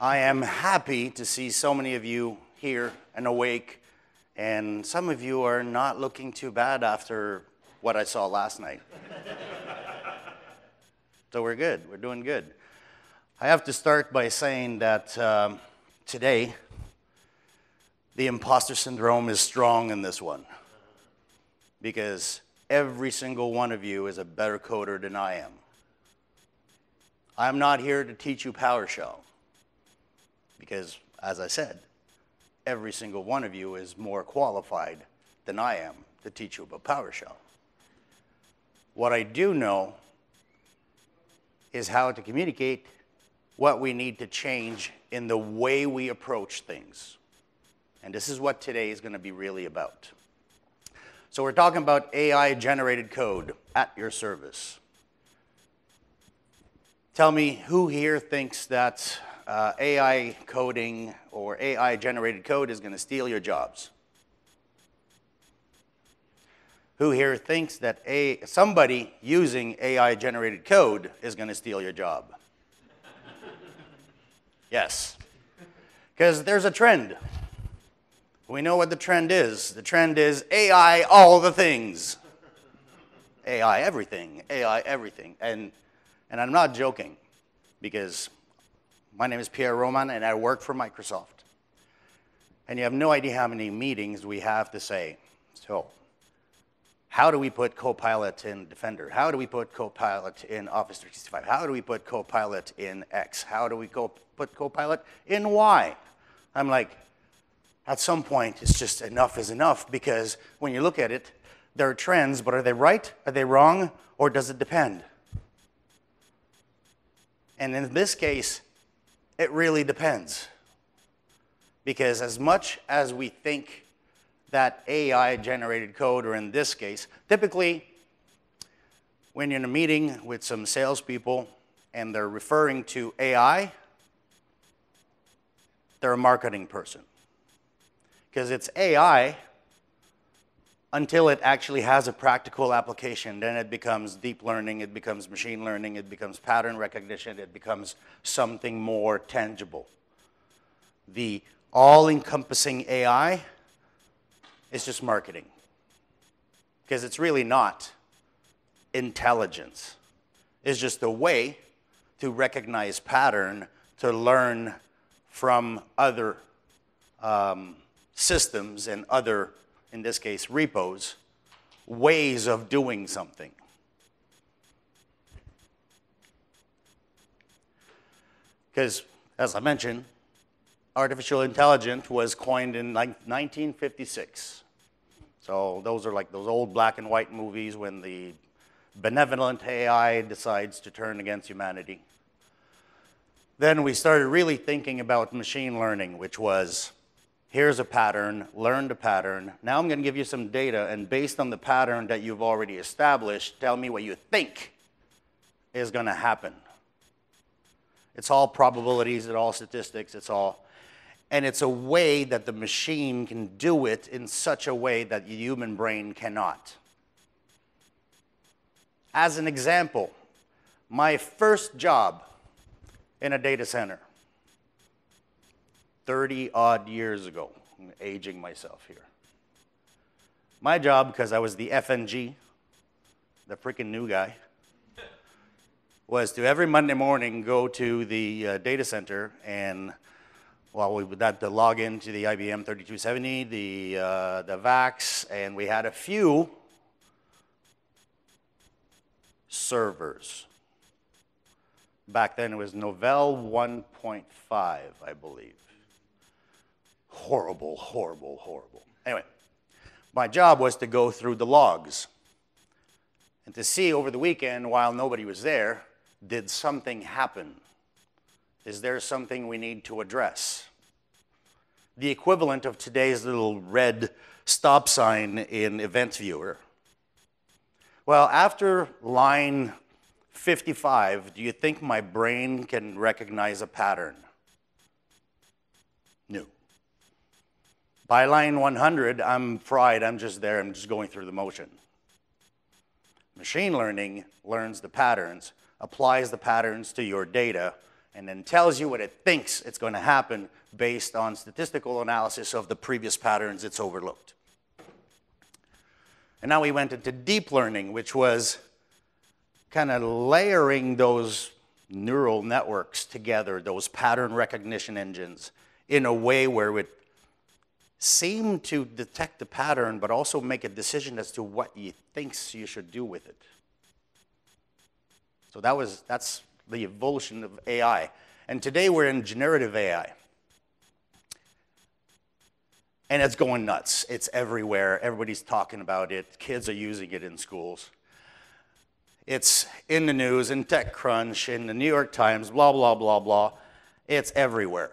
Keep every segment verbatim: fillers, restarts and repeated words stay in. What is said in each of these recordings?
I am happy to see so many of you here and awake, and some of you are not looking too bad after what I saw last night. So we're good, we're doing good. I have to start by saying that um, today, the imposter syndrome is strong in this one, because every single one of you is a better coder than I am. I'm not here to teach you PowerShell. Because, as I said, every single one of you is more qualified than I am to teach you about PowerShell. What I do know is how to communicate what we need to change in the way we approach things. And this is what today is going to be really about. So we're talking about A I-generated code at your service. Tell me who here thinks that Uh, A I coding or A I-generated code is going to steal your jobs? Who here thinks that a, somebody using A I-generated code is going to steal your job? Yes. Because there's a trend. We know what the trend is. The trend is A I all the things. A I everything. A I everything. And, and I'm not joking, because my name is Pierre Roman, and I work for Microsoft. And you have no idea how many meetings we have to say, so how do we put Copilot in Defender? How do we put Copilot in Office three sixty-five? How do we put Copilot in X? How do we co put Copilot in Y? I'm like, at some point, it's just enough is enough, because when you look at it, there are trends, but are they right? Are they wrong? Or does it depend? And in this case, it really depends, because as much as we think that A I-generated code, or in this case, typically when you're in a meeting with some salespeople and they're referring to A I, they're a marketing person, because it's A I until it actually has a practical application. Then it becomes deep learning, it becomes machine learning, it becomes pattern recognition, it becomes something more tangible. The all-encompassing A I is just marketing, because it's really not intelligence. It's just a way to recognize pattern, to learn from other um, systems and other, in this case, repos, ways of doing something. Because, as I mentioned, artificial intelligence was coined in like nineteen fifty-six. So those are like those old black and white movies when the benevolent A I decides to turn against humanity. Then we started really thinking about machine learning, which was, here's a pattern, learn the pattern. Now I'm going to give you some data, and based on the pattern that you've already established, tell me what you think is going to happen. It's all probabilities, it's all statistics, it's all. And it's a way that the machine can do it in such a way that the human brain cannot. As an example, my first job in a data center, thirty-odd years ago. I'm aging myself here. My job, because I was the F N G, the freaking new guy, was to every Monday morning go to the uh, data center, and well, we would have to log into the I B M thirty-two seventy, the, uh, the VAX, and we had a few servers. Back then it was Novell one point five, I believe. Horrible, horrible, horrible. Anyway, my job was to go through the logs and to see over the weekend, while nobody was there, did something happen? Is there something we need to address? The equivalent of today's little red stop sign in Event Viewer. Well, after line fifty-five, do you think my brain can recognize a pattern? No. By line one hundred, I'm fried, I'm just there, I'm just going through the motion. Machine learning learns the patterns, applies the patterns to your data, and then tells you what it thinks it's going to happen based on statistical analysis of the previous patterns it's overlooked. And now we went into deep learning, which was kind of layering those neural networks together, those pattern recognition engines, in a way where it seemed to detect the pattern, but also make a decision as to what it thinks you should do with it. So that was, that's the evolution of A I. And today we're in generative A I. And it's going nuts. It's everywhere. Everybody's talking about it. Kids are using it in schools. It's in the news, in TechCrunch, in the New York Times, blah, blah, blah, blah. It's everywhere.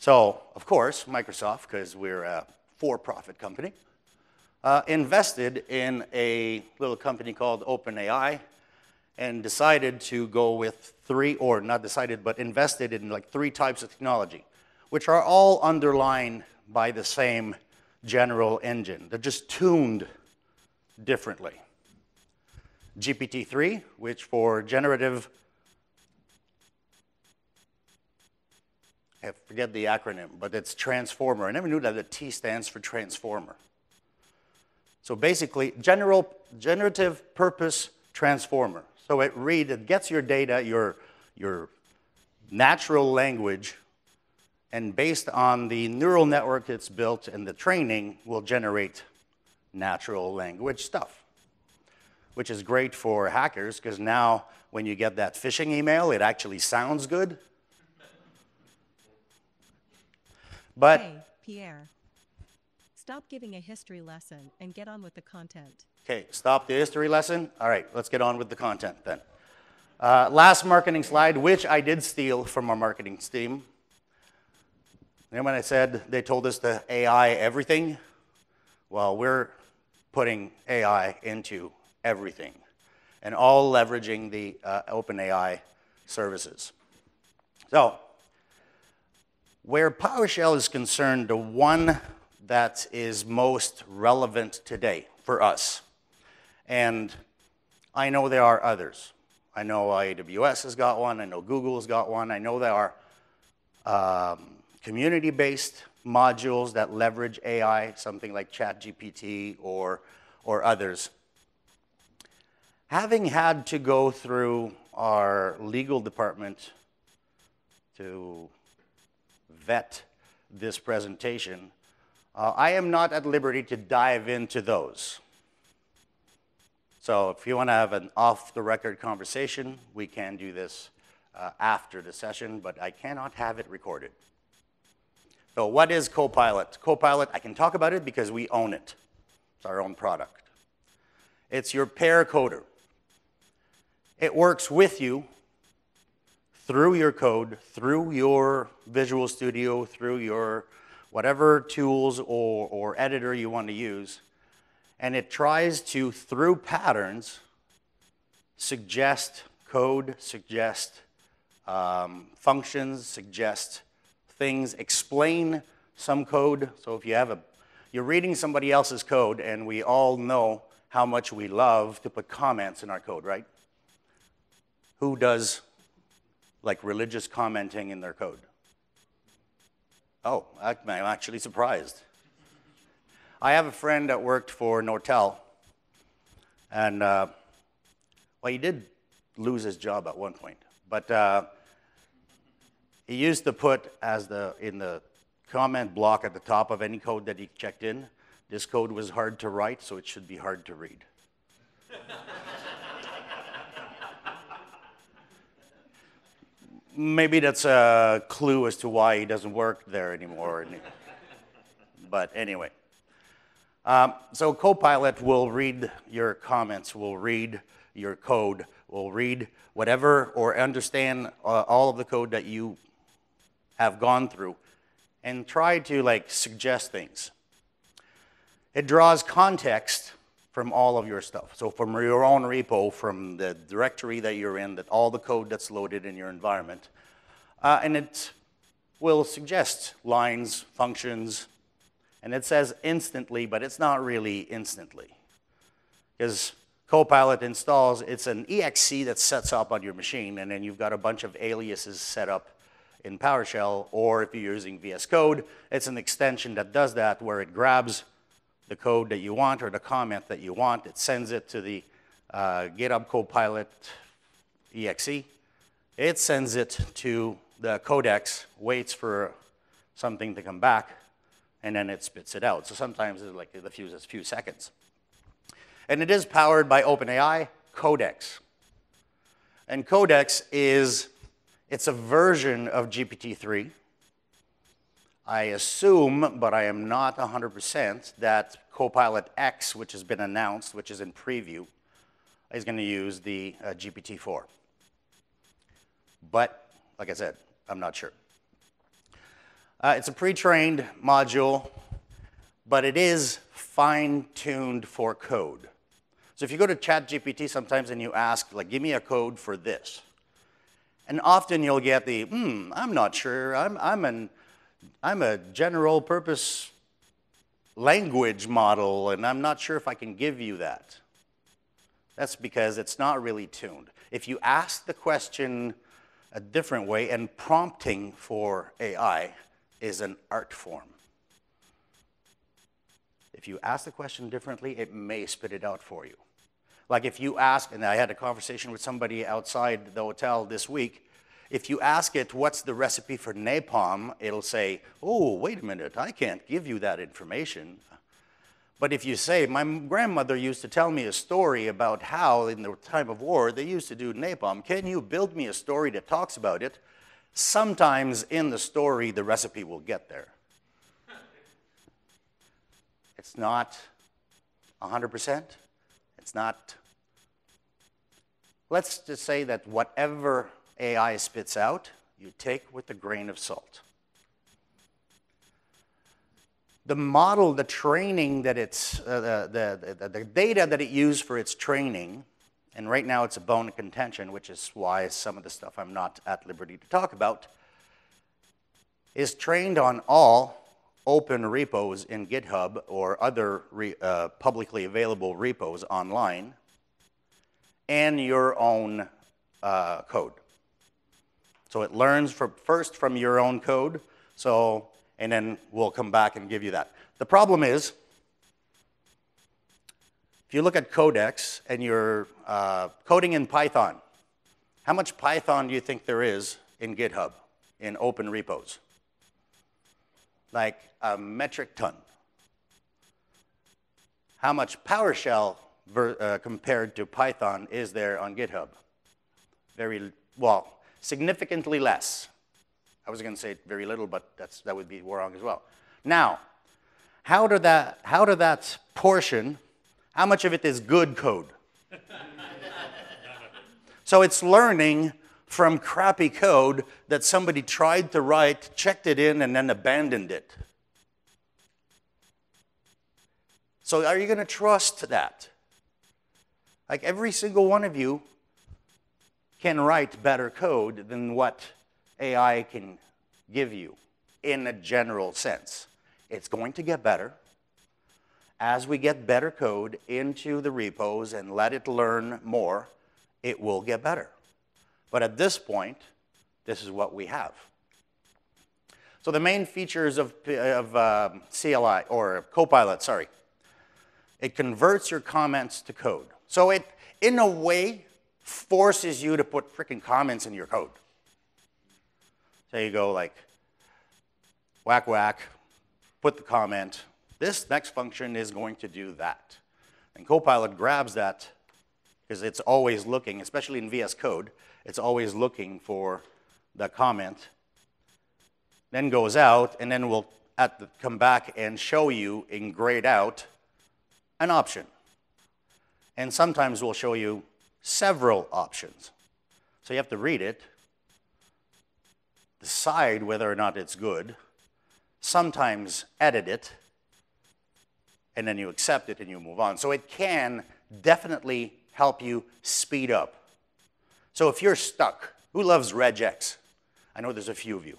So, of course, Microsoft, because we're a for-profit company, uh, invested in a little company called OpenAI and decided to go with three, or not decided, but invested in like three types of technology, which are all underlined by the same general engine. They're just tuned differently. G P T three, which for generative, I forget the acronym, but it's transformer. I never knew that the T stands for transformer. So basically, general, generative purpose transformer. So it reads, it gets your data, your, your natural language, and based on the neural network it's built and the training, will generate natural language stuff, which is great for hackers, because now when you get that phishing email, it actually sounds good. But hey, Pierre, stop giving a history lesson and get on with the content. Okay, stop the history lesson. All right, let's get on with the content then. Uh, last marketing slide, which I did steal from our marketing team. And when I said they told us to A I everything, well, we're putting A I into everything, and all leveraging the uh, OpenAI services. So, where PowerShell is concerned, the one that is most relevant today for us, and I know there are others. I know A W S has got one, I know Google has got one, I know there are um, community-based modules that leverage A I, something like ChatGPT or, or others. Having had to go through our legal department to vet this presentation, uh, I am not at liberty to dive into those. So if you want to have an off-the-record conversation, we can do this uh, after the session, but I cannot have it recorded. So what is Copilot? Copilot, I can talk about it because we own it. It's our own product. It's your pair coder. It works with you through your code, through your Visual Studio, through your whatever tools or, or editor you want to use, and it tries to, through patterns, suggest code, suggest um, functions, suggest things, explain some code. So if you have a, you're reading somebody else's code, and we all know how much we love to put comments in our code, right? Who does like religious commenting in their code? Oh, I'm actually surprised. I have a friend that worked for Nortel, and uh, well, he did lose his job at one point, but uh, he used to put as the in the comment block at the top of any code that he checked in, "This code was hard to write, so it should be hard to read." Maybe that's a clue as to why he doesn't work there anymore. But anyway. Um, so Copilot will read your comments, will read your code, will read whatever, or understand uh, all of the code that you have gone through, and try to like suggest things. It draws context from all of your stuff. So from your own repo, from the directory that you're in, that all the code that's loaded in your environment. Uh, and it will suggest lines, functions, and it says instantly, but it's not really instantly. Because Copilot installs, it's an E X E that sets up on your machine, and then you've got a bunch of aliases set up in PowerShell, or if you're using V S Code, it's an extension that does that, where it grabs the code that you want or the comment that you want, it sends it to the uh, GitHub Copilot E X E, it sends it to the Codex, waits for something to come back, and then it spits it out. So sometimes it's like a few, a few seconds. And it is powered by OpenAI, Codex. And Codex is, it's a version of G P T three. I assume, but I am not one hundred percent, that Copilot X, which has been announced, which is in preview, is going to use the uh, G P T four. But, like I said, I'm not sure. Uh, it's a pre-trained module, but it is fine-tuned for code. So if you go to ChatGPT sometimes and you ask, like, give me a code for this, and often you'll get the, hmm, I'm not sure, I'm, I'm, an, I'm a general-purpose language model, and I'm not sure if I can give you that. That's because it's not really tuned. If you ask the question a different way, and prompting for A I is an art form. If you ask the question differently, it may spit it out for you. Like if you ask, and I had a conversation with somebody outside the hotel this week, if you ask it, what's the recipe for napalm, it'll say, oh, wait a minute, I can't give you that information. But if you say, my grandmother used to tell me a story about how in the time of war they used to do napalm, can you build me a story that talks about it? Sometimes in the story, the recipe will get there. It's not one hundred percent. It's not. Let's just say that whatever A I spits out, you take with a grain of salt. The model, the training that it's, uh, the, the, the data that it used for its training, and right now it's a bone of contention, which is why some of the stuff I'm not at liberty to talk about, is trained on all open repos in GitHub or other re, uh, publicly available repos online, and your own uh, code. So it learns from, first from your own code, so, and then we'll come back and give you that. The problem is, if you look at Codex and you're uh, coding in Python, how much Python do you think there is in GitHub, in open repos? Like a metric ton. How much PowerShell ver, uh, compared to Python is there on GitHub? Very, well, significantly less. I was going to say very little, but that's, that would be wrong as well. Now, how do that, how do that portion, how much of it is good code? So it's learning from crappy code that somebody tried to write, checked it in, and then abandoned it. So are you going to trust that? Like every single one of you can write better code than what A I can give you in a general sense. It's going to get better as we get better code into the repos and let it learn more, it will get better. But at this point, this is what we have. So the main features of, of uh, C L I, or Copilot, sorry, it converts your comments to code. So it, in a way, forces you to put freaking comments in your code. So you go like, whack, whack, put the comment. This next function is going to do that. And Copilot grabs that because it's always looking, especially in V S Code, it's always looking for the comment, then goes out, and then we'll at the, come back and show you in grayed out an option. And sometimes we'll show you several options. So you have to read it, decide whether or not it's good, sometimes edit it, and then you accept it and you move on. So it can definitely help you speed up. So if you're stuck, who loves regex? I know there's a few of you.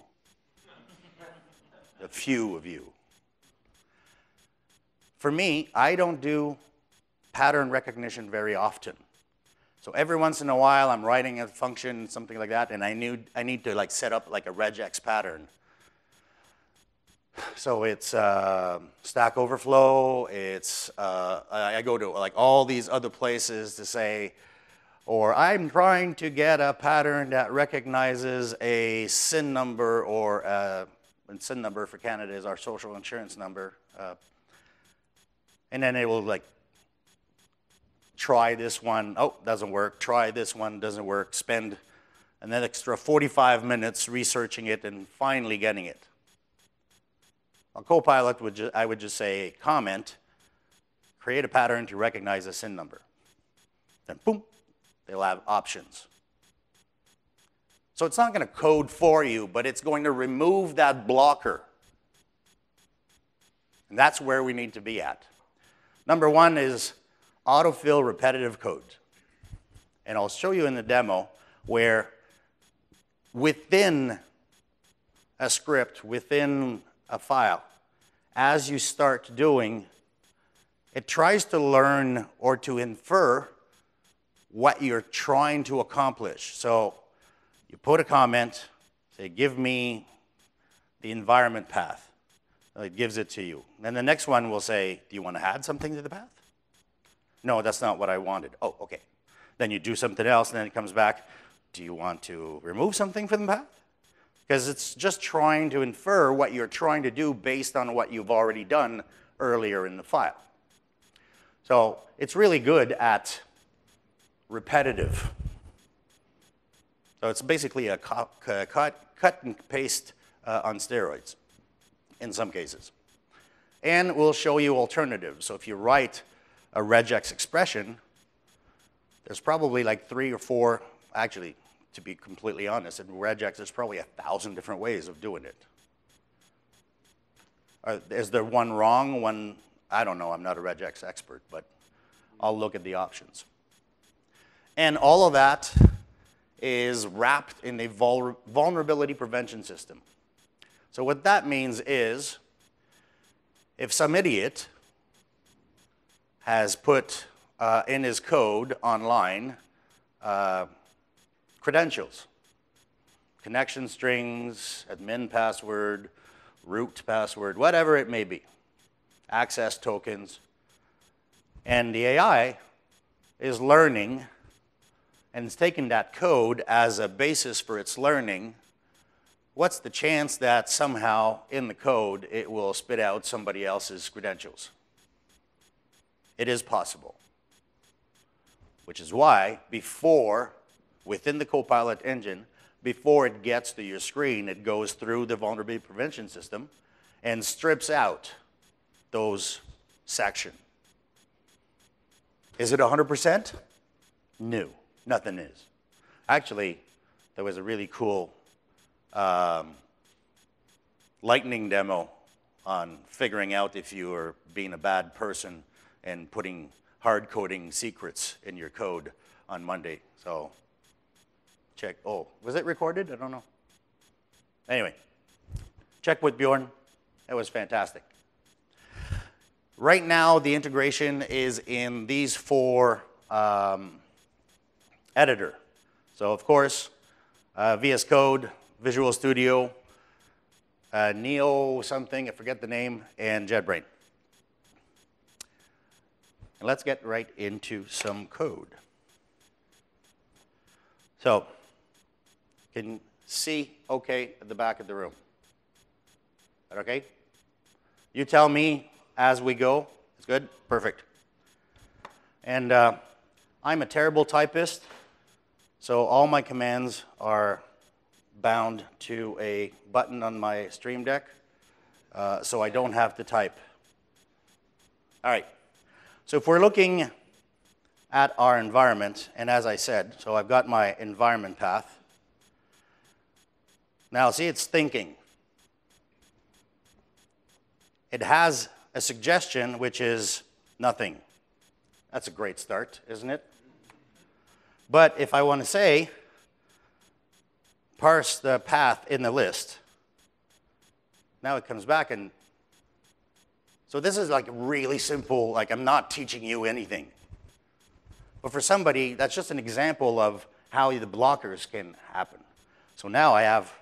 A few of you. For me, I don't do pattern recognition very often. So every once in a while, I'm writing a function, something like that, and I need, I need to like set up like a regex pattern. So it's uh, Stack Overflow, it's, uh, I go to like all these other places to say, or I'm trying to get a pattern that recognizes a S I N number, or uh, and S I N number for Canada is our social insurance number. Uh, and then it will like, try this one, oh, doesn't work, try this one, doesn't work, spend an extra forty-five minutes researching it and finally getting it. On Copilot, would ju I would just say, comment, create a pattern to recognize a S I N number. Then, boom, they'll have options. So it's not going to code for you, but it's going to remove that blocker. And that's where we need to be at. Number one is autofill repetitive code. And I'll show you in the demo where within a script, within a file, as you start doing, it tries to learn or to infer what you're trying to accomplish. So you put a comment, say, give me the environment path. It gives it to you. Then the next one will say, do you want to add something to the path? No, that's not what I wanted. Oh, okay. Then you do something else, and then it comes back. Do you want to remove something from the path? Because it's just trying to infer what you're trying to do based on what you've already done earlier in the file. So it's really good at repetitive. So it's basically a cut, cut and paste uh, on steroids in some cases. And we'll show you alternatives. So if you write a regex expression, there's probably like three or four, actually, to be completely honest, in regex, there's probably a thousand different ways of doing it. Are, is there one wrong, one, I don't know, I'm not a regex expert, but I'll look at the options. And all of that is wrapped in a vul vulnerability prevention system. So what that means is, if some idiot has put uh, in his code online uh, credentials, connection strings, admin password, root password, whatever it may be, access tokens, and the A I is learning and is taking that code as a basis for its learning, what's the chance that somehow in the code it will spit out somebody else's credentials? It is possible, which is why before, within the Copilot engine, before it gets to your screen, it goes through the vulnerability prevention system and strips out those sections. Is it one hundred percent? No, nothing is. Actually, there was a really cool um, lightning demo on figuring out if you are being a bad person and putting hard-coding secrets in your code on Monday. So check. Oh, was it recorded? I don't know. Anyway, check with Bjorn. That was fantastic. Right now, the integration is in these four um, editor. So, of course, uh, V S Code, Visual Studio, uh, Neo something, I forget the name, and JetBrains. And let's get right into some code. So, can see okay at the back of the room? That okay? You tell me as we go. It's good? Perfect. And uh, I'm a terrible typist, so all my commands are bound to a button on my Stream Deck, uh, so I don't have to type. All right. So if we're looking at our environment, and as I said, so I've got my environment path. Now see, it's thinking. It has a suggestion which is nothing. That's a great start, isn't it? But if I want to say, parse the path in the list, now it comes back and, so this is like really simple, like I'm not teaching you anything. But for somebody, that's just an example of how the blockers can happen. So now I have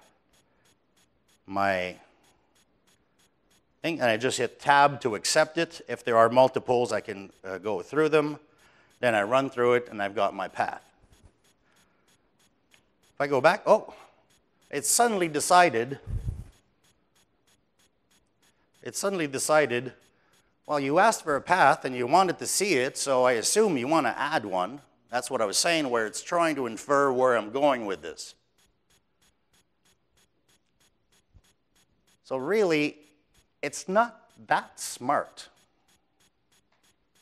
my thing, and I just hit tab to accept it. If there are multiples, I can uh, go through them. Then I run through it, and I've got my path. If I go back, oh, it suddenly decided, it suddenly decided, well, you asked for a path, and you wanted to see it, so I assume you want to add one. That's what I was saying, where it's trying to infer where I'm going with this. So really, it's not that smart,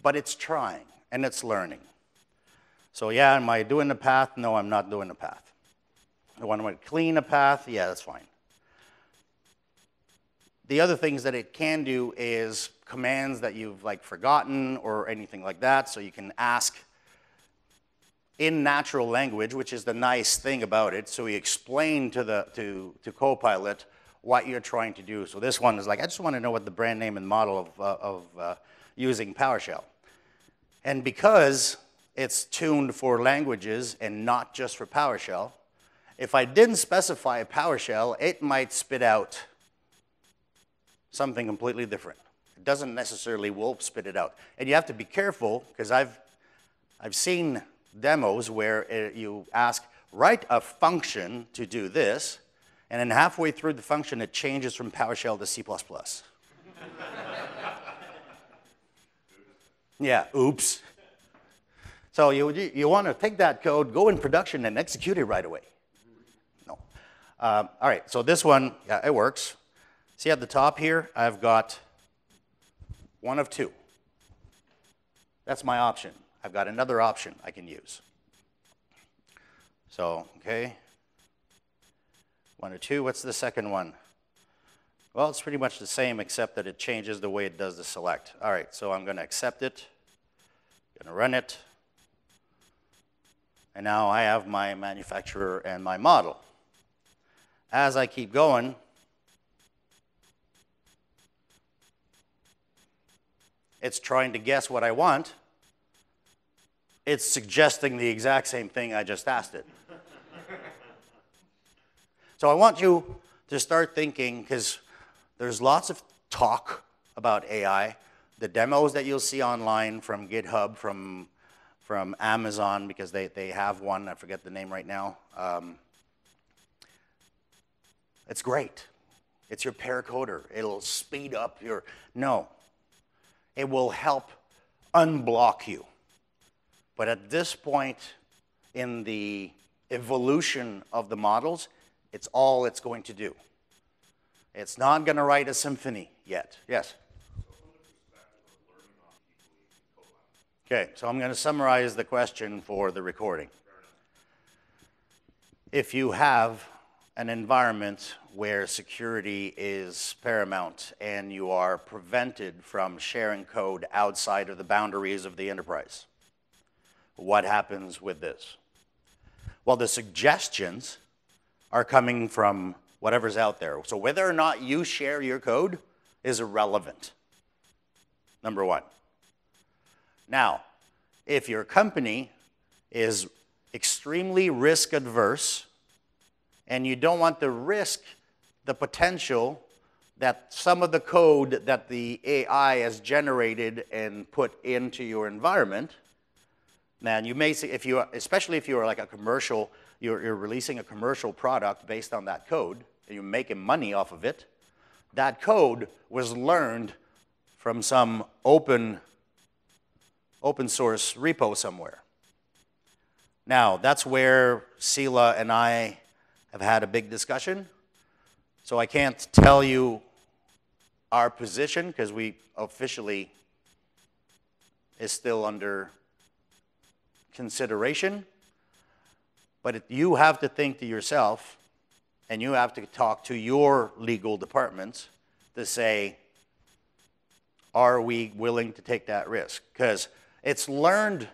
but it's trying, and it's learning. So yeah, am I doing the path? No, I'm not doing the path. I want to clean a path? Yeah, that's fine. The other things that it can do is commands that you've like forgotten or anything like that, so you can ask in natural language, which is the nice thing about it, so we explain to, the, to, to Copilot what you're trying to do. So this one is like, I just want to know what the brand name and model of, uh, of uh, using PowerShell. And because it's tuned for languages and not just for PowerShell, if I didn't specify PowerShell, it might spit out something completely different. It doesn't necessarily will spit it out. And you have to be careful, because I've, I've seen demos where you ask, write a function to do this, and then halfway through the function, it changes from PowerShell to C plus plus. Yeah, oops. So you, you want to take that code, go in production, and execute it right away. No. Um, all right, so this one, yeah, it works. See at the top here, I've got one of two. That's my option. I've got another option I can use. So, okay. One or two, what's the second one? Well, it's pretty much the same, except that it changes the way it does the select. All right, so I'm gonna accept it, gonna run it, and now I have my manufacturer and my model. As I keep going, it's trying to guess what I want. It's suggesting the exact same thing I just asked it. So I want you to start thinking, because there's lots of talk about A I. The demos that you'll see online from GitHub, from, from Amazon, because they, they have one, I forget the name right now. Um, it's great. It's your paracoder. It'll speed up your, no. It will help unblock you. But at this point in the evolution of the models, it's all it's going to do. It's not going to write a symphony yet. Yes? Okay, so I'm going to summarize the question for the recording. If you have an environment where security is paramount and you are prevented from sharing code outside of the boundaries of the enterprise, what happens with this? Well, the suggestions are coming from whatever's out there. So whether or not you share your code is irrelevant, number one. Now, if your company is extremely risk adverse and you don't want to risk the potential that some of the code that the A I has generated and put into your environment, then you may see, if you, especially if you are like a commercial You're, you're releasing a commercial product based on that code, and you're making money off of it. That code was learned from some open, open source repo somewhere. Now, that's where Sila and I have had a big discussion. So I can't tell you our position, because we officially is still under consideration. But it, you have to think to yourself, and you have to talk to your legal departments to say, are we willing to take that risk? Because it's learned,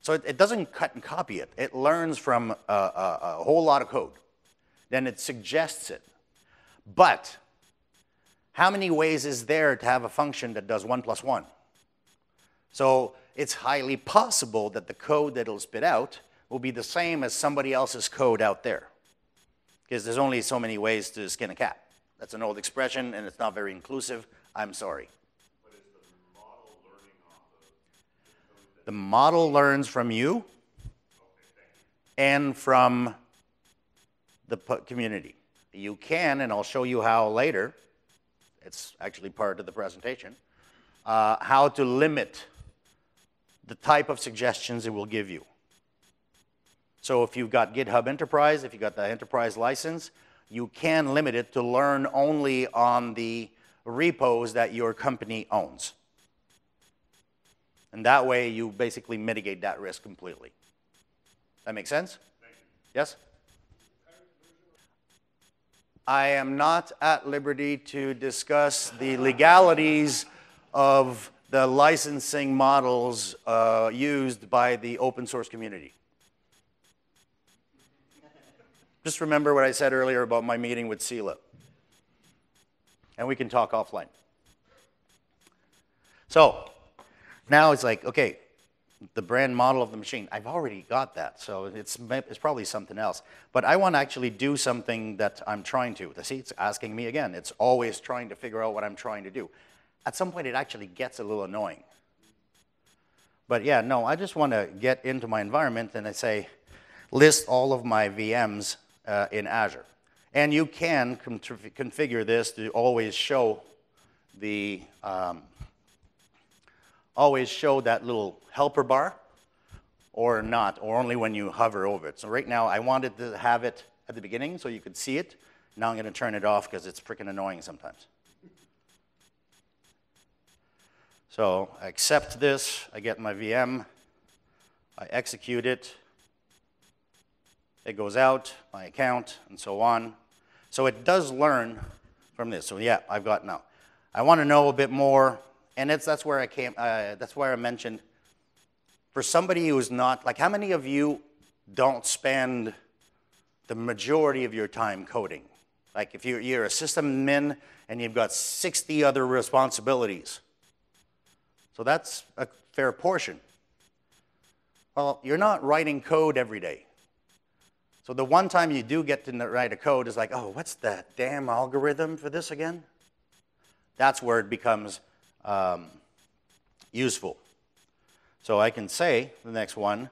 so it, it doesn't cut and copy it. It learns from a, a, a whole lot of code. Then it suggests it. But how many ways is there to have a function that does one plus one? So it's highly possible that the code that it'll spit out will be the same as somebody else's code out there. Because there's only so many ways to skin a cat. That's an old expression, and it's not very inclusive. I'm sorry. But is the model learning off of? The model learns from you, okay, and from the community. You can, and I'll show you how later, it's actually part of the presentation, uh, how to limit the type of suggestions it will give you. So if you've got GitHub Enterprise, if you've got the enterprise license, you can limit it to learn only on the repos that your company owns. And that way you basically mitigate that risk completely. That make sense? Thank you. Yes? I am not at liberty to discuss the legalities of the licensing models uh, used by the open source community. Just remember what I said earlier about my meeting with Sela. And we can talk offline. So now it's like, okay, the brand model of the machine. I've already got that, so it's, it's probably something else. But I want to actually do something that I'm trying to. See, it's asking me again. It's always trying to figure out what I'm trying to do. At some point, it actually gets a little annoying. But yeah, no, I just want to get into my environment and I say, list all of my V Ms Uh, in Azure. And you can configure this to always show the um, always show that little helper bar or not, or only when you hover over it. So right now I wanted to have it at the beginning so you could see it. Now I'm going to turn it off because it's freaking annoying sometimes. So I accept this, I get my V M, I execute it. It goes out, my account, and so on. So it does learn from this. So yeah, I've got now. I want to know a bit more, and it's, that's where I came. Uh, that's where I mentioned. For somebody who's not, like, how many of you don't spend the majority of your time coding? Like, if you're, you're a system admin and you've got sixty other responsibilities, so that's a fair portion. Well, you're not writing code every day. So the one time you do get to write a code is like, oh, what's that damn algorithm for this again? That's where it becomes um, useful. So I can say, the next one,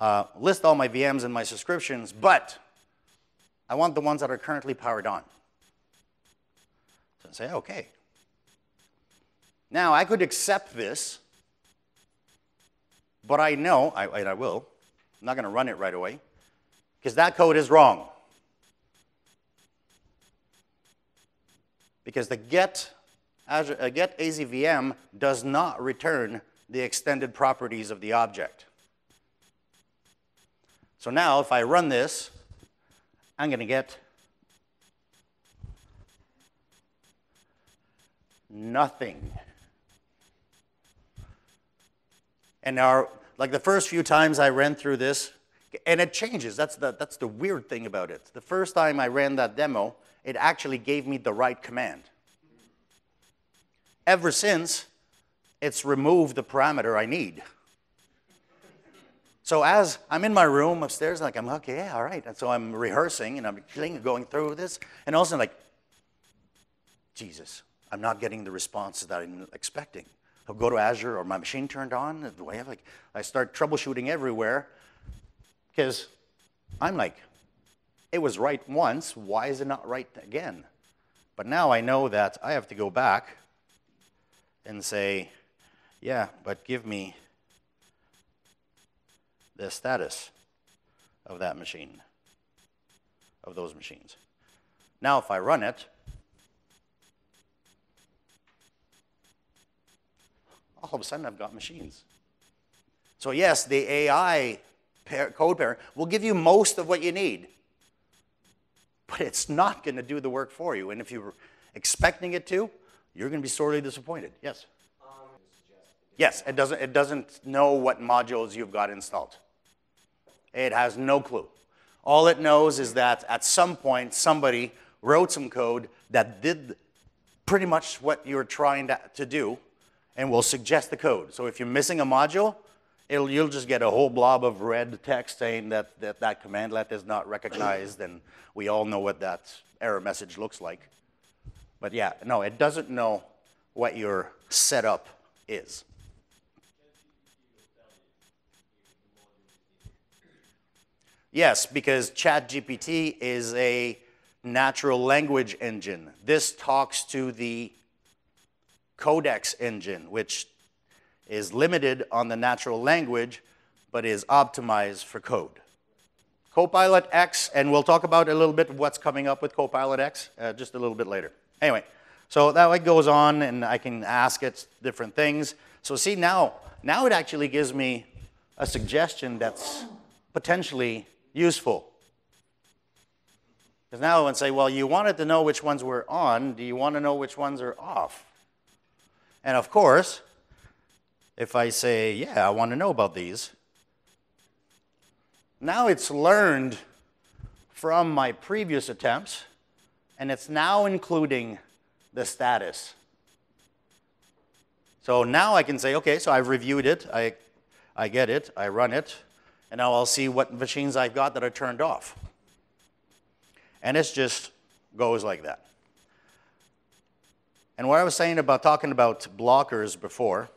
uh, list all my V Ms and my subscriptions, but I want the ones that are currently powered on. So I say, okay. Now I could accept this, but I know, I, and I will, I'm not going to run it right away, because that code is wrong. Because the get, Azure, uh, get A Z V M does not return the extended properties of the object. So now if I run this, I'm going to get nothing. And our, like the first few times I ran through this, and it changes. That's the, that's the weird thing about it. The first time I ran that demo, it actually gave me the right command. Ever since, it's removed the parameter I need. So as I'm in my room upstairs, like, I'm okay, yeah, all right. And so I'm rehearsing, and I'm going through this. And also, like, Jesus, I'm not getting the responses that I'm expecting. I'll go to Azure, or my machine turned on. Do I have, like, I start troubleshooting everywhere. Because I'm like, it was right once, why is it not right again? But now I know that I have to go back and say, yeah, but give me the status of that machine, of those machines. Now if I run it, all of a sudden I've got machines. So yes, the A I code pairing will give you most of what you need, but it's not going to do the work for you. And if you're expecting it to, you're going to be sorely disappointed. Yes? Yes, it doesn't, it doesn't know what modules you've got installed. It has no clue. All it knows is that at some point, somebody wrote some code that did pretty much what you're trying to, to do and will suggest the code. So if you're missing a module, it'll, you'll just get a whole blob of red text saying that that, that commandlet is not recognized, and we all know what that error message looks like. But yeah, no, it doesn't know what your setup is. Yes, because ChatGPT is a natural language engine. This talks to the Codex engine, which is limited on the natural language, but is optimized for code. Copilot X, and we'll talk about a little bit of what's coming up with Copilot X uh, just a little bit later. Anyway, so that way goes on, and I can ask it different things. So see, now, now it actually gives me a suggestion that's potentially useful. Because now I would say, well, you wanted to know which ones were on. Do you want to know which ones are off? And of course, if I say, yeah, I want to know about these, now it's learned from my previous attempts, and it's now including the status. So now I can say, okay, so I've reviewed it, I, I get it, I run it, and now I'll see what machines I've got that are turned off. And it just goes like that. And what I was saying about talking about blockers before,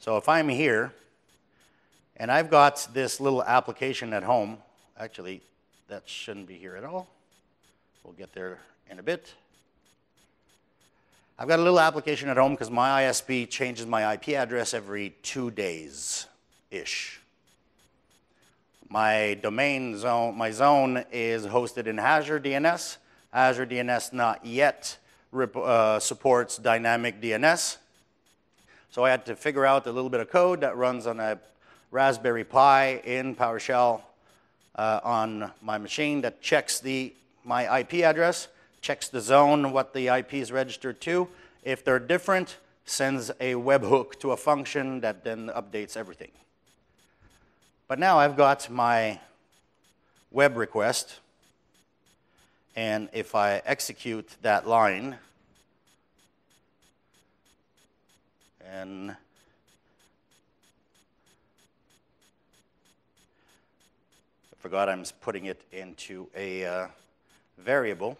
so if I'm here, and I've got this little application at home, actually, that shouldn't be here at all. We'll get there in a bit. I've got a little application at home because my I S P changes my I P address every two days-ish. My domain zone, my zone is hosted in Azure D N S. Azure D N S not yet rip, uh, supports dynamic D N S. So I had to figure out a little bit of code that runs on a Raspberry Pi in PowerShell uh, on my machine that checks the, my I P address, checks the zone, what the I P is registered to. If they're different, sends a webhook to a function that then updates everything. But now I've got my web request, and if I execute that line, and I forgot I'm putting it into a uh, variable.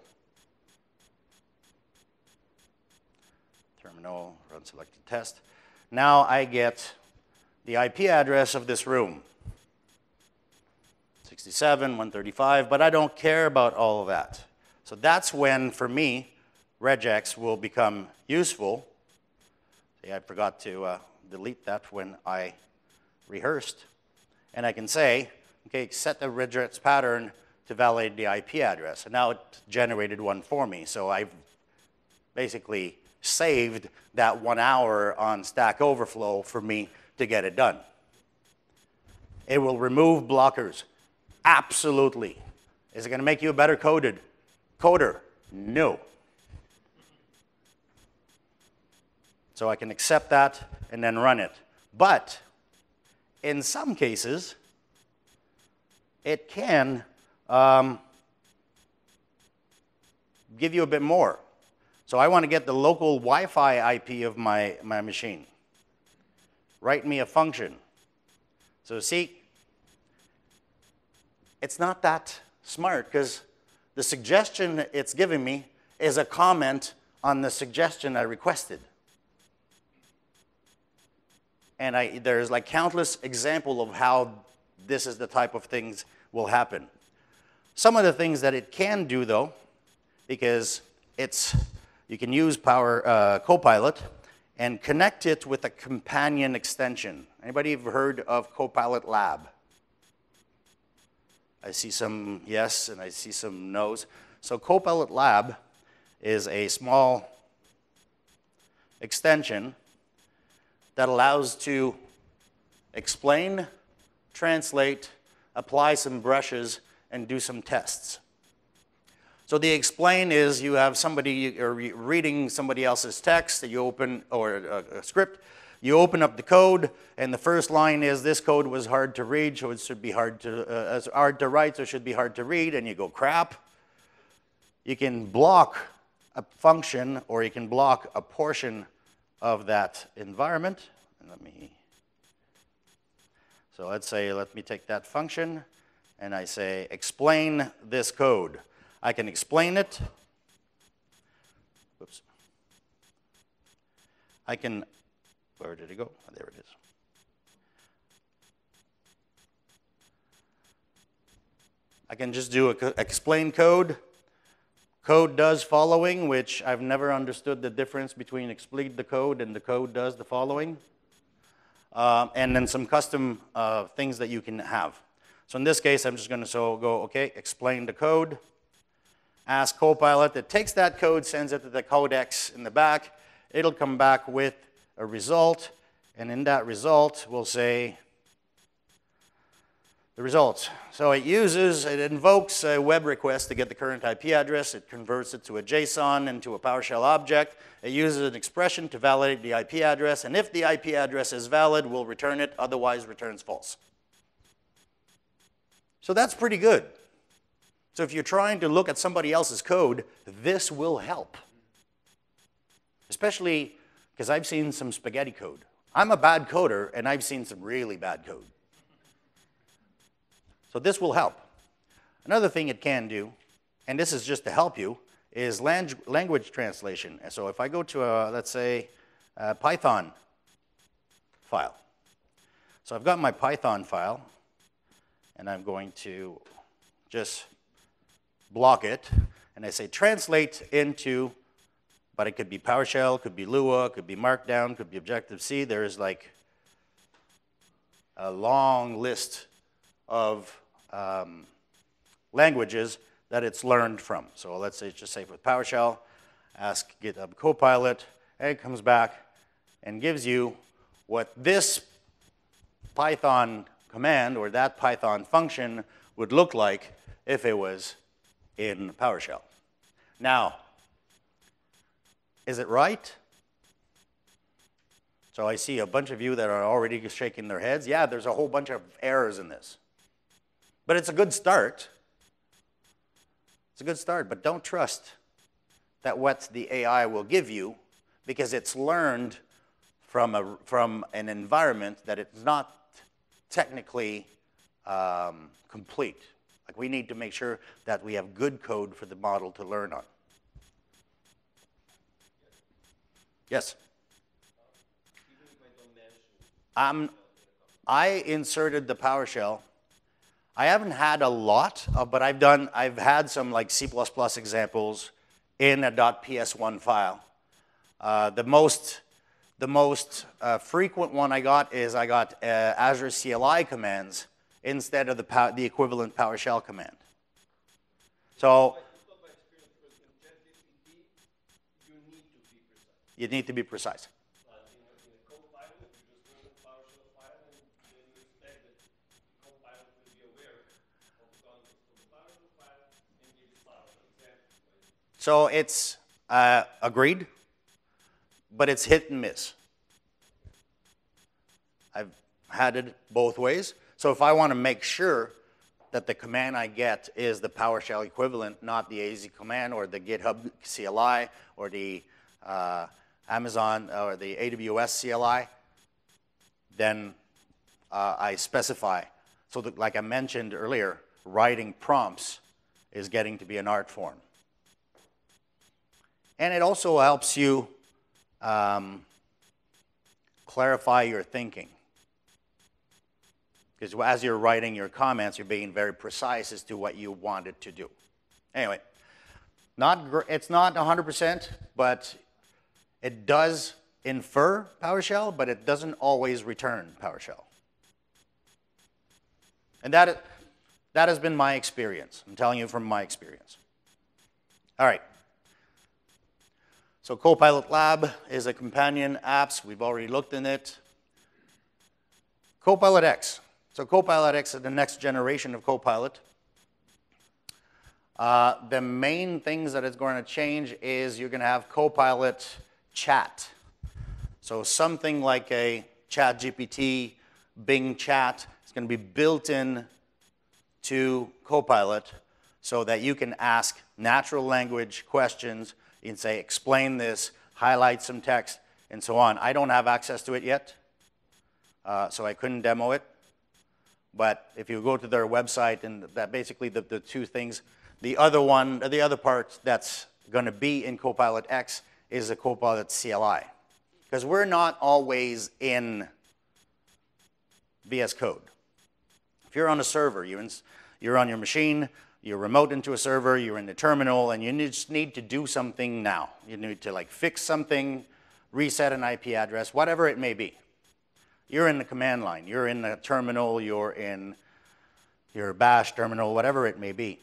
Terminal, run selected test. Now I get the I P address of this room. sixty-seven, one thirty-five, but I don't care about all of that. So that's when, for me, regex will become useful. See, I forgot to uh, delete that when I rehearsed. And I can say, okay, set the regex pattern to validate the I P address. And now it generated one for me. So I've basically saved that one hour on Stack Overflow for me to get it done. It will remove blockers. Absolutely. Is it going to make you a better coded coder? No. So I can accept that and then run it. But in some cases, it can um, give you a bit more. So I want to get the local Wi-Fi I P of my, my machine. Write me a function. So see, it's not that smart, because the suggestion it's giving me is a comment on the suggestion I requested. And I, there's like countless examples of how this is the type of things will happen. Some of the things that it can do, though, because it's, you can use Power uh, Copilot and connect it with a companion extension. Anybody ever heard of Copilot Lab? I see some yes, and I see some no's. So Copilot Lab is a small extension that allows to explain, translate, apply some brushes, and do some tests. So the explain is you have somebody, you're reading somebody else's text, that you open, or a script, You open up the code, and the first line is, this code was hard to read, so it should be hard to, uh, hard to write, so it should be hard to read, and you go, crap. You can block a function, or you can block a portion of that environment. Let me, so let's say, let me take that function, and I say, explain this code. I can explain it. Oops. I can, where did it go? Oh, there it is. I can just do a explain code. Code does following, which I've never understood the difference between explain the code and the code does the following. Um, and then some custom uh, things that you can have. So in this case, I'm just going to so go, okay, explain the code. Ask Copilot. It takes that code, sends it to the Codex in the back. It'll come back with a result. And in that result, we'll say the results. So it uses, it invokes a web request to get the current I P address. It converts it to a JSON and to a PowerShell object. It uses an expression to validate the I P address. And if the I P address is valid, we'll return it. Otherwise, returns false. So that's pretty good. So if you're trying to look at somebody else's code, this will help. Especially because I've seen some spaghetti code. I'm a bad coder, and I've seen some really bad code. So this will help. Another thing it can do, and this is just to help you, is language translation. So if I go to, a, let's say, a Python file. So I've got my Python file, and I'm going to just block it, and I say translate into, but it could be PowerShell, could be Lua, could be Markdown, could be Objective-C. There is like a long list of um, languages that it's learned from. So let's say, just say with PowerShell, ask GitHub Copilot, and it comes back and gives you what this Python command or that Python function would look like if it was in PowerShell. Now, is it right? So I see a bunch of you that are already shaking their heads. Yeah, there's a whole bunch of errors in this. But it's a good start. It's a good start, but don't trust that what the A I will give you, because it's learned from, a, from an environment that it's not technically um, complete. Like, we need to make sure that we have good code for the model to learn on. Yes? Um, I inserted the PowerShell. I haven't had a lot, uh, but I've done, I've had some like C plus plus examples in a .ps one file. Uh, the most, the most uh, frequent one I got is I got uh, Azure C L I commands instead of the, pow the equivalent PowerShell command. So, you need to be precise. So it's uh, agreed, but it's hit and miss. I've had it both ways. So if I want to make sure that the command I get is the PowerShell equivalent, not the A Z command or the GitHub C L I or the uh, Amazon or the A W S C L I, then uh, I specify. So that, like I mentioned earlier, writing prompts is getting to be an art form. And it also helps you um, clarify your thinking. Because as you're writing your comments, you're being very precise as to what you want it to do. Anyway, not gr it's not one hundred percent, but it does infer PowerShell, but it doesn't always return PowerShell. And that, that has been my experience. I'm telling you from my experience. All right. So Copilot Lab is a companion apps. We've already looked in it. Copilot X. So Copilot X is the next generation of Copilot. Uh, the main things that it's going to change is you're going to have Copilot Chat. So something like a ChatGPT, Bing Chat is going to be built in to Copilot so that you can ask natural language questions and say, explain this, highlight some text, and so on. I don't have access to it yet, uh, so I couldn't demo it. But if you go to their website, and that basically the, the two things, the other one, the other part that's going to be in Copilot X is the Copilot C L I. Because we're not always in V S Code. If you're on a server, you're, in, you're on your machine, you're remote into a server, you're in the terminal, and you just need to do something now. You need to like fix something, reset an I P address, whatever it may be. You're in the command line, you're in the terminal, you're in your bash terminal, whatever it may be.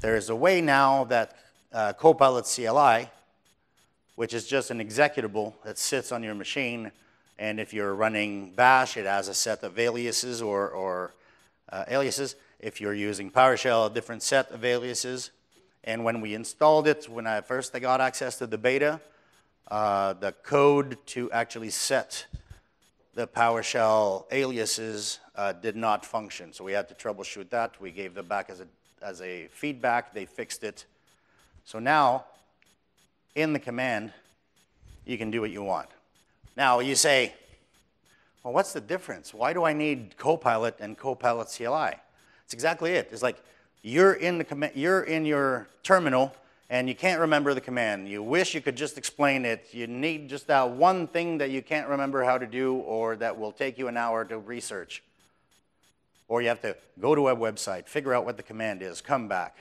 There is a way now that uh, Copilot C L I, which is just an executable that sits on your machine, and if you're running bash, it has a set of aliases or, or uh, aliases. If you're using PowerShell, a different set of aliases. And when we installed it, when I first I got access to the beta, uh, the code to actually set the PowerShell aliases uh, did not function. So we had to troubleshoot that. We gave them back as a, as a feedback. They fixed it. So now, in the command, you can do what you want. Now, you say, well, what's the difference? Why do I need Copilot and Copilot C L I? It's exactly it. It's like you're in, the com you're in your terminal, and you can't remember the command. You wish you could just explain it. You need just that one thing that you can't remember how to do or that will take you an hour to research. Or you have to go to a website, figure out what the command is, come back.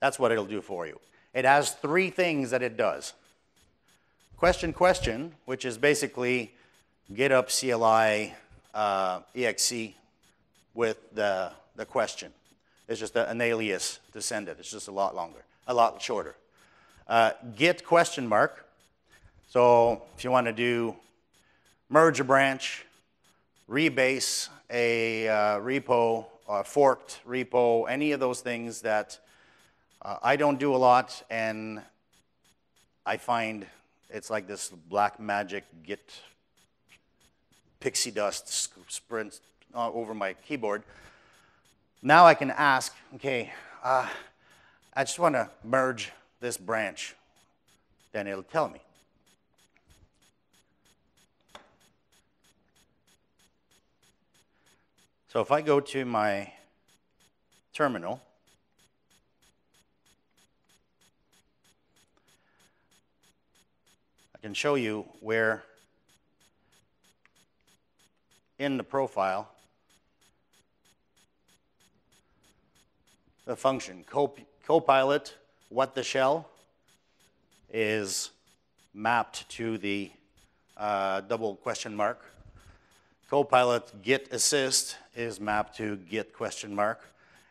That's what it'll do for you. It has three things that it does. Question, question, which is basically GitHub C L I uh, E X E with the, the question. It's just a, an alias to send it. It's just a lot longer, a lot shorter. Uh, git question mark. So if you want to do merge a branch, rebase a uh, repo, or forked repo, any of those things that Uh, I don't do a lot, and I find it's like this black magic Git pixie dust sprints uh, over my keyboard. Now I can ask, okay, uh, I just want to merge this branch. Then it'll tell me. So if I go to my terminal, I can show you where in the profile the function Copilot, what the shell is mapped to the uh, double question mark. Copilot git assist is mapped to git question mark,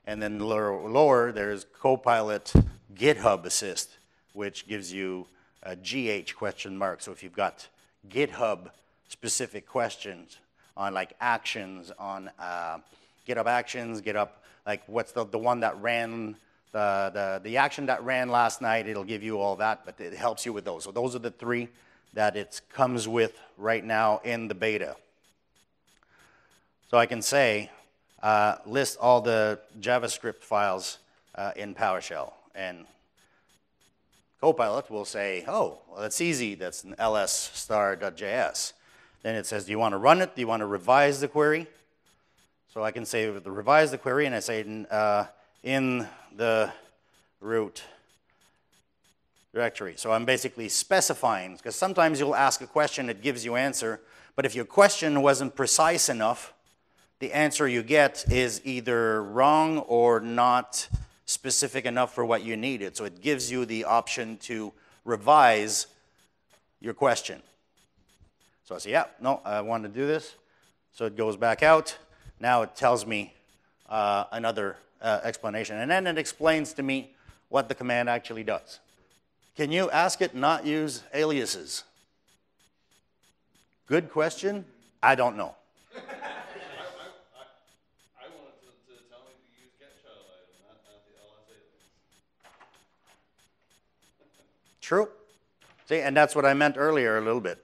and then lower, lower there is Copilot GitHub assist, which gives you a G H question mark. So if you've got GitHub specific questions on like actions, on uh, GitHub actions, GitHub, like what's the, the one that ran, the, the, the action that ran last night, it'll give you all that, but it helps you with those. So those are the three that it comes with right now in the beta. So I can say, uh, list all the JavaScript files uh, in PowerShell, and Copilot will say, oh, well, that's easy. That's an ls star.js. Then it says, do you want to run it? Do you want to revise the query? So I can say revise the query, and I say uh, in the root directory. So I'm basically specifying, because sometimes you'll ask a question, it gives you answer. But if your question wasn't precise enough, the answer you get is either wrong or not specific enough for what you needed. So it gives you the option to revise your question. So I say, yeah, no, I want to do this. So it goes back out. Now it tells me uh, another uh, explanation. And then it explains to me what the command actually does. Can you ask it not use aliases? Good question. I don't know. True. See, and that's what I meant earlier a little bit.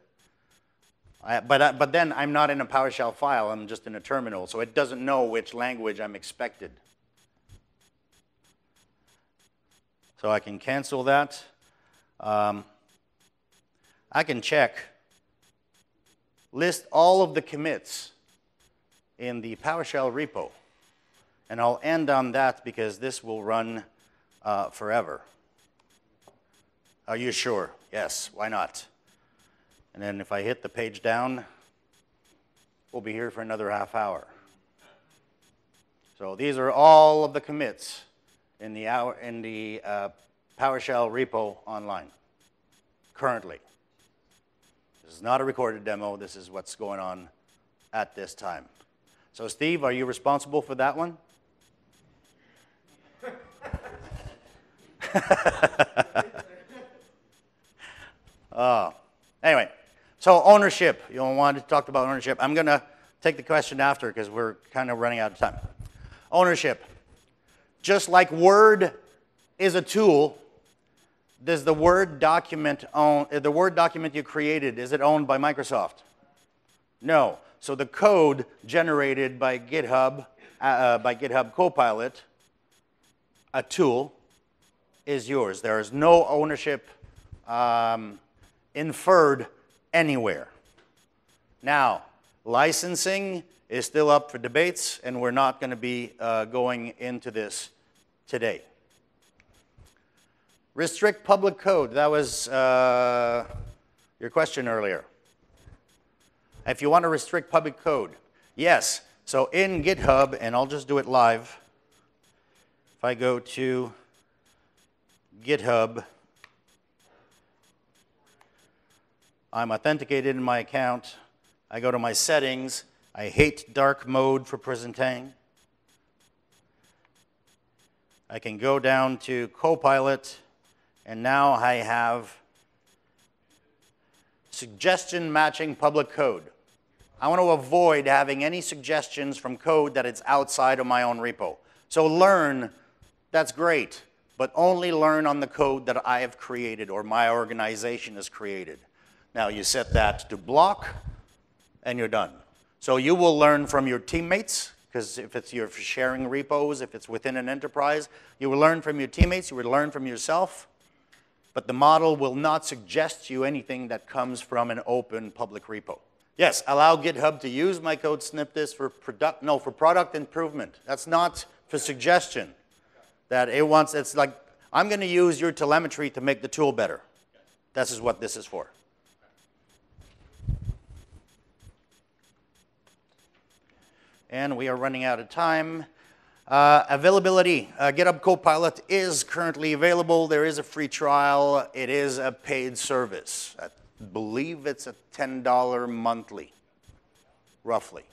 I, but, I, but then I'm not in a PowerShell file, I'm just in a terminal, so it doesn't know which language I'm expected. So I can cancel that. Um, I can check, list all of the commits in the PowerShell repo. And I'll end on that because this will run uh, forever. Are you sure? Yes, why not? And then if I hit the page down, we'll be here for another half hour. So these are all of the commits in the, hour, in the uh, PowerShell repo online, currently. This is not a recorded demo. This is what's going on at this time. So Steve, are you responsible for that one? Oh, anyway. So ownership, you wanted to talk about ownership. I'm going to take the question after because we're kind of running out of time. Ownership. Just like Word is a tool, does the Word document own, the Word document you created, is it owned by Microsoft? No. So the code generated by GitHub, uh, by GitHub Copilot, a tool, is yours. There is no ownership um, inferred anywhere. Now, licensing is still up for debates, and we're not going to be uh, going into this today. Restrict public code. That was uh, your question earlier. If you want to restrict public code, yes. So in GitHub, and I'll just do it live, if I go to GitHub, I'm authenticated in my account. I go to my settings. I hate dark mode for presenting. I can go down to Copilot, and now I have suggestion matching public code. I want to avoid having any suggestions from code that it's outside of my own repo. So learn, that's great, but only learn on the code that I have created or my organization has created. Now you set that to block, and you're done. So you will learn from your teammates, because if it's your sharing repos, if it's within an enterprise, you will learn from your teammates, you will learn from yourself, but the model will not suggest you anything that comes from an open public repo. Yes, allow GitHub to use my code snippets for product, no, for product improvement. That's not for suggestion. That it wants, it's like, I'm gonna use your telemetry to make the tool better. This is what this is for. And we are running out of time. Uh, availability, uh, GitHub Copilot is currently available. There is a free trial. It is a paid service. I believe it's a ten dollars monthly, roughly.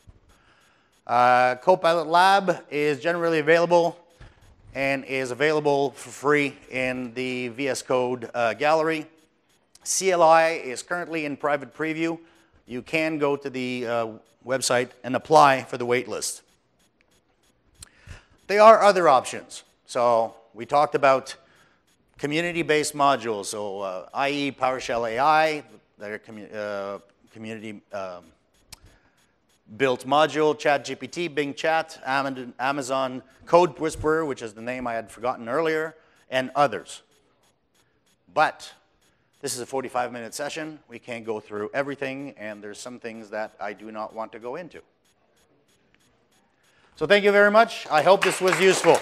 Uh, Copilot Lab is generally available and is available for free in the V S Code uh, gallery. C L I is currently in private preview. You can go to the uh, website and apply for the wait list. There are other options. So we talked about community-based modules, so uh, I E PowerShell A I, their commu uh, community um, built module, ChatGPT, Bing Chat, Amazon Code Whisperer, which is the name I had forgotten earlier, and others. But this is a forty-five minute session. We can't go through everything, and there's some things that I do not want to go into. So thank you very much. I hope this was useful.